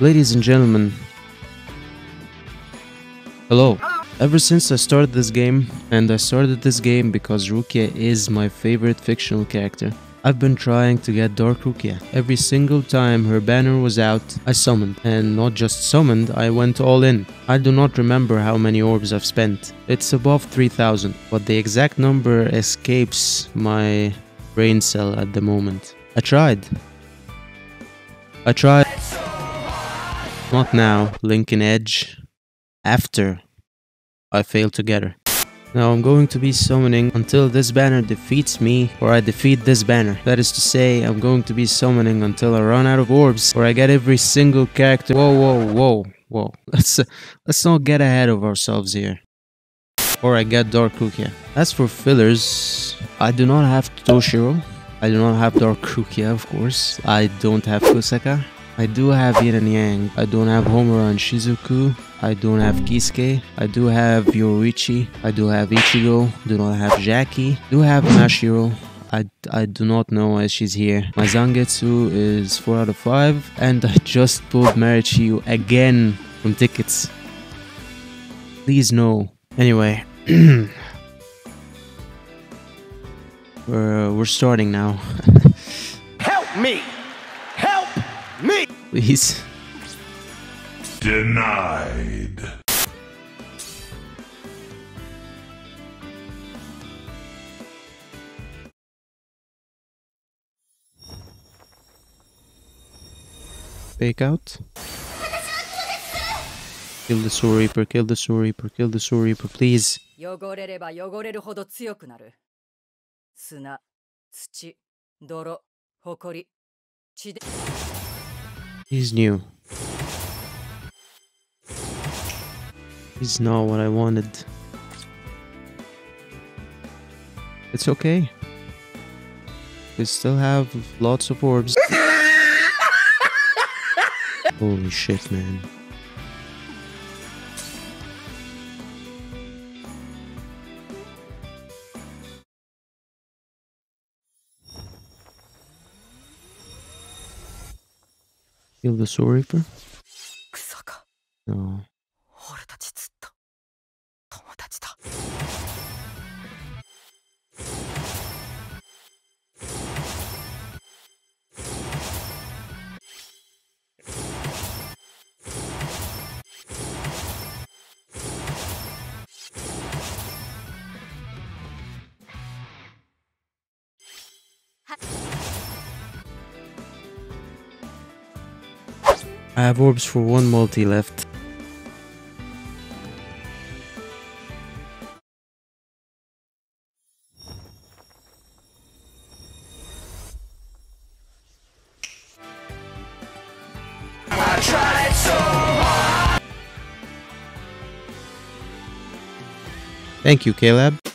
Ladies and gentlemen, hello. Ever since I started this game, and I started this game because Rukia is my favorite fictional character, I've been trying to get Dark Rukia. Every single time her banner was out, I summoned. And not just summoned, I went all in. I do not remember how many orbs I've spent. It's above 3000, but the exact number escapes my brain cell at the moment. I tried. Not now, Link and Edge. After I failed together. Now I'm going to be summoning until this banner defeats me, or I defeat this banner. That is to say, I'm going to be summoning until I run out of orbs, or I get every single character. Whoa. Let's not get ahead of ourselves here. Or I get Dark Rukia. As for fillers, I do not have Toshiro. I do not have Dark Rukia, of course. I don't have Koseka. I do have Yin and Yang. I don't have Homura and Shizuku. I don't have Kisuke. I do have Yoruichi. I do have Ichigo. Do not have Jackie. Do have Mashiro. I do not know why she's here. My Zangetsu is 4 out of 5. And I just pulled Marichiyu again from tickets. Please no. Anyway. We're starting now. Help me! Me. Please. Denied. Fake out. Kill the Soul Reaper, kill the Soul Reaper, kill the Soul Reaper, please. He's new. He's not what I wanted. It's okay. We still have lots of orbs. Holy shit, man. Kill the Soul Reaper? No. I have orbs for one multi left. I tried so hard. Thank you, K-Lab.